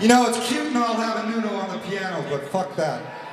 You know, it's cute and all having Nuno on the piano, but fuck that.